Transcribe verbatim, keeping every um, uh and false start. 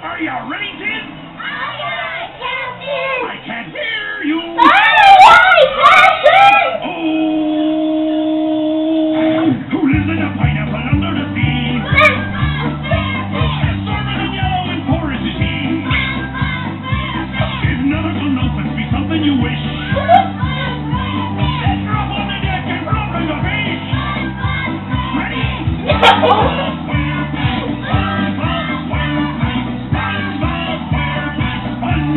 Are you ready, kids? Aye, aye, Captain! I can't hear you! Aye, aye, Captain! Oh! Who lives in a pineapple under the sea? Who casts orbit and yellow and porous is he? If none of them opens, be something you wish. Then drop on the deck and rub on the beach! Ready? No!